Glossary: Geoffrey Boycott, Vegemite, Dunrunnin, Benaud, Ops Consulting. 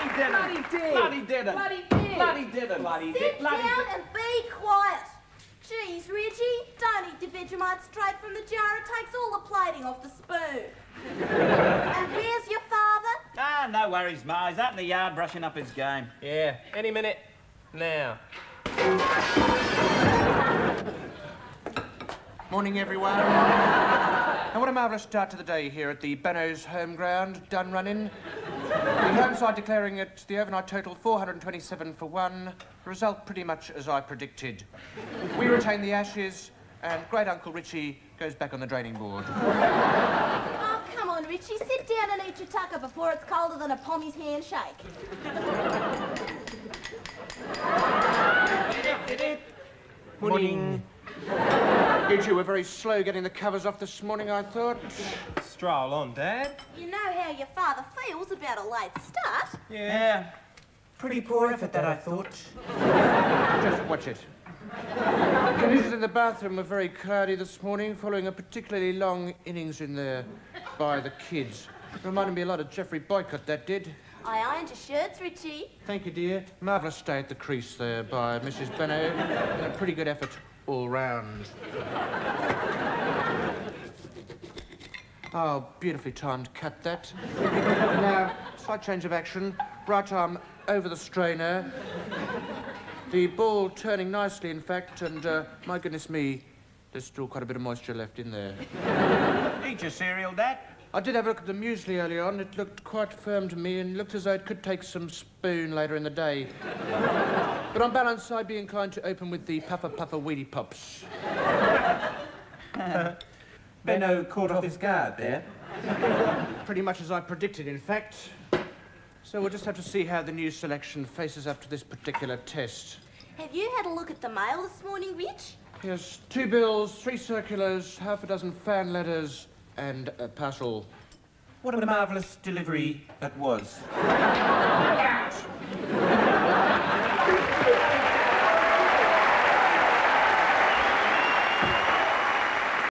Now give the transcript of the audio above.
Bloody didn't. Sit down and be quiet. Geez, Reggie, don't eat the Vegemite straight from the jar. It takes all the plating off the spoon. And where's your father? Ah, no worries, Ma. He's out in the yard brushing up his game. Yeah, any minute now. Morning, everyone. And what a marvellous start to the day here at the Benaud's home ground, Dunrunnin. The home side declaring it the overnight total 427 for one. The result pretty much as I predicted. We retain the ashes, and Great Uncle Richie goes back on the draining board. Oh, come on, Richie. Sit down and eat your tucker before it's colder than a pommy's handshake. Morning. You two were very slow getting the covers off this morning, I thought. Stroll on, Dad. You know how your father feels about a late start. Yeah. Pretty poor effort, that, I thought. Just watch it. The conditions in the bathroom were very cloudy this morning, following a particularly long innings in there by the kids. It reminded me a lot of Geoffrey Boycott, that did. I ironed your shirts, Richie. Thank you, dear. Marvellous stay at the crease there by Mrs. Benaud, and a pretty good effort all round. Oh, beautifully timed cut, that. Now, slight change of action. Right arm over the strainer. The ball turning nicely, in fact, and my goodness me, there's still quite a bit of moisture left in there. Eat your cereal, Dad. I did have a look at the muesli early on. It looked quite firm to me and looked as though it could take some spoon later in the day. But on balance, I'd be inclined to open with the Puffer Puffer Weedy Pops. Benno caught off his guard there. Pretty much as I predicted, in fact. So we'll just have to see how the new selection faces up to this particular test. Have you had a look at the mail this morning, Rich? Yes, 2 bills, 3 circulars, half a dozen fan letters, and a parcel. What a marvellous delivery that was.